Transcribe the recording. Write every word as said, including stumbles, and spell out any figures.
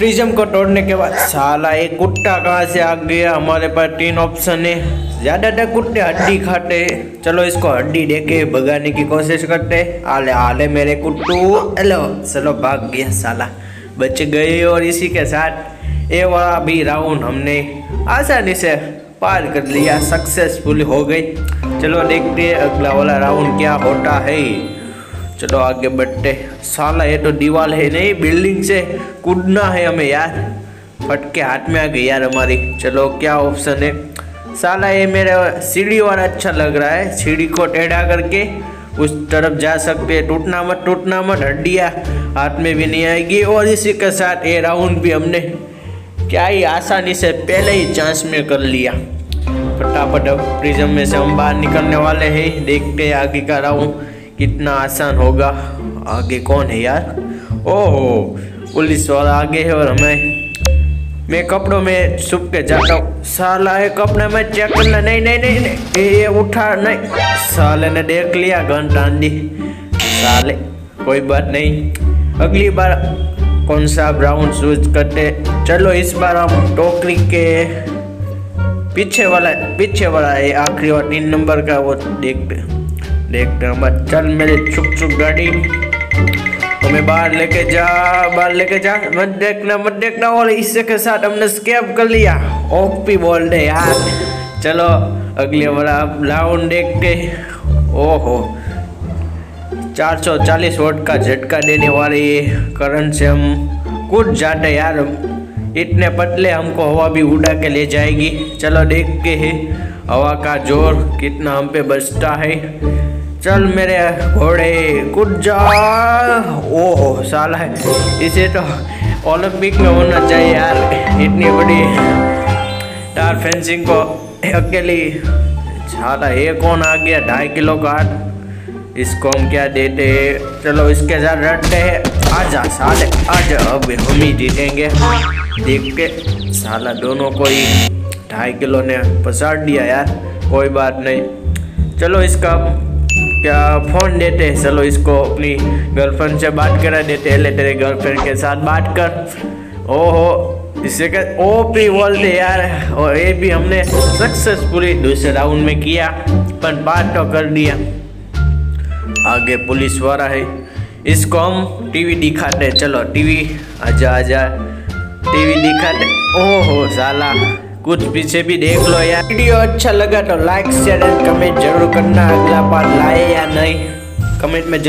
Prism को तोड़ने के बाद साला एक कुत्ता कहाँ से आ गया। हमारे पास तीन ऑप्शन है, ज़्यादातर कुत्ते हड्डी खाते हैं। चलो इसको हड्डी देके भगाने की कोशिश करते। आले आले मेरे कुत्तू, हेलो। चलो भाग गया साला, बच गए। और इसी के साथ ये वाला भी राउंड हमने आसानी से पार कर लिया, सक्सेसफुल हो गई। चलो देखते हैं अगला वाला राउंड क्या होता है। चलो आगे बढ़ते। साला ये तो दीवार है नहीं, बिल्डिंग से कूदना है हमें यार। फट के हाथ में आ गई यार हमारी। चलो क्या ऑप्शन है। साला ये मेरा सीढ़ी वाला अच्छा लग रहा है, सीढ़ी को टेढ़ा करके उस तरफ जा सकते हैं। टूटना मत टूटना मत, हड्डियाँ हाथ में भी नहीं आएगी। और इसी के साथ ये राउंड भी हमने क्या ही आसानी से पहले ही चांस में कर लिया। फटाफट अब प्रिज्म में से हम बाहर निकलने वाले हैं। देखते हैं आगे का राउंड कितना आसान होगा। आगे कौन है यार? ओहो, पुलिस वाला आगे है और हमें मैं कपड़ों में छुप के जाता हूँ। साला है कपड़े में चेक करना। नहीं नहीं नहीं नहीं ये उठा नहीं। साले ने देख लिया, गन टाँड दी। साले कोई बात नहीं, अगली बार कौन सा राउंड चूज करते। चलो इस बार हम टोकरी के पीछे वाला पीछे वाला ये आखिरी और तीन नंबर का वो देखते देखते हम। चल मेरे छुप छुप गाड़ी, हमें बाहर लेके जा, बाहर लेके जा, मत देखना मत देखना। और इससे के साथ हमने स्केप कर लिया। ओपी बोल दे यार। चलो अगले वाला राउंड देखते। ओहो, चार सौ चालीस वोट का झटका देने वाली करंट से हम कूद जाते यार। इतने पतले हमको हवा भी उड़ा के ले जाएगी। चलो देखते हैं हवा का जोर कितना हम पे बचता है। चल मेरे घोड़े कूद जा। ओहो साला है, इसे तो ओलंपिक में होना चाहिए यार। इतनी बड़ी तार फेंसिंग को अकेली। साला ये कौन आ गया? ढाई किलो का, इसको हम क्या देते हैं। चलो इसके साथ रटते हैं। आजा साले आजा, अब हम ही जीतेंगे। देख के साला दोनों को ही ढाई किलो ने पसार दिया यार। कोई बात नहीं, चलो इसका क्या फ़ोन देते हैं। चलो इसको अपनी गर्लफ्रेंड से बात करा देते हैं। ले तेरे गर्लफ्रेंड के साथ बात कर। ओहो, इससे क्या ओपी बोलते यार। और ये भी हमने सक्सेसफुली दूसरे राउंड में किया, पर बात तो कर दिया। आगे पुलिस वाला है, इसको हम टीवी दिखाते। चलो टीवी, आजा आजा, टीवी दिखाते। ओहो साला, कुछ पीछे भी देख लो यार। वीडियो अच्छा लगा तो लाइक शेयर एंड कमेंट जरूर करना। अगला पार्ट लाए या नहीं कमेंट में जरूर।